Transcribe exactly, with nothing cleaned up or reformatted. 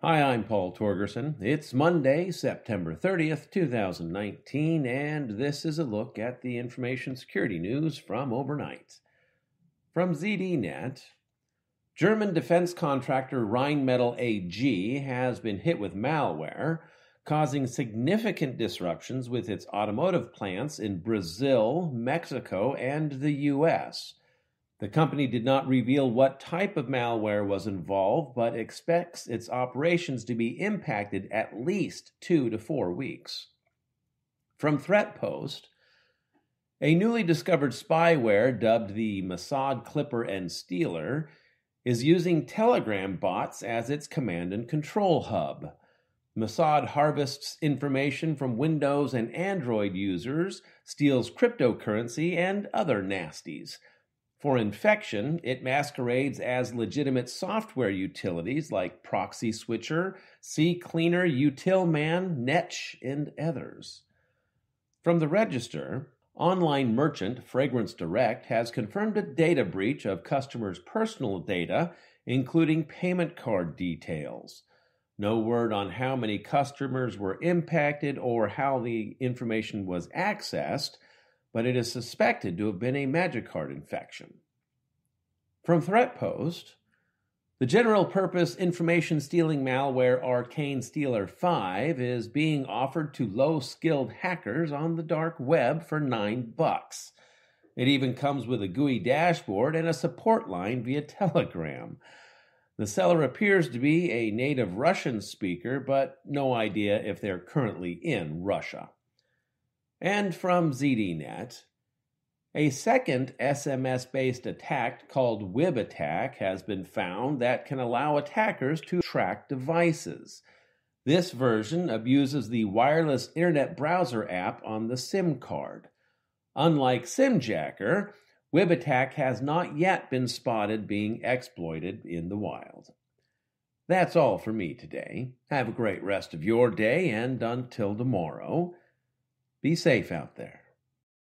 Hi, I'm Paul Torgerson. It's Monday, September thirtieth, two thousand nineteen, and this is a look at the information security news from overnight. From ZDNet, German defense contractor Rheinmetall A G has been hit with malware, causing significant disruptions with its automotive plants in Brazil, Mexico, and the U S The company did not reveal what type of malware was involved, but expects its operations to be impacted at least two to four weeks. From ThreatPost, a newly discovered spyware dubbed the Masad Clipper and Stealer is using Telegram bots as its command and control hub. Masad harvests information from Windows and Android users, steals cryptocurrency, and other nasties. For infection, it masquerades as legitimate software utilities like Proxy Switcher, CCleaner, Utilman, Netsh, and others. From the Register, online merchant Fragrance Direct has confirmed a data breach of customers' personal data, including payment card details. No word on how many customers were impacted or how the information was accessed, but it is suspected to have been a MageCart infection. From ThreatPost, the general-purpose information-stealing malware Arcane Stealer five is being offered to low-skilled hackers on the dark web for nine bucks. It even comes with a G U I dashboard and a support line via Telegram. The seller appears to be a native Russian speaker, but no idea if they're currently in Russia. And from ZDNet, a second S M S-based attack called WibAttack has been found that can allow attackers to track devices. This version abuses the wireless internet browser app on the SIM card. Unlike SimJacker, WibAttack has not yet been spotted being exploited in the wild. That's all for me today. Have a great rest of your day, and until tomorrow, be safe out there.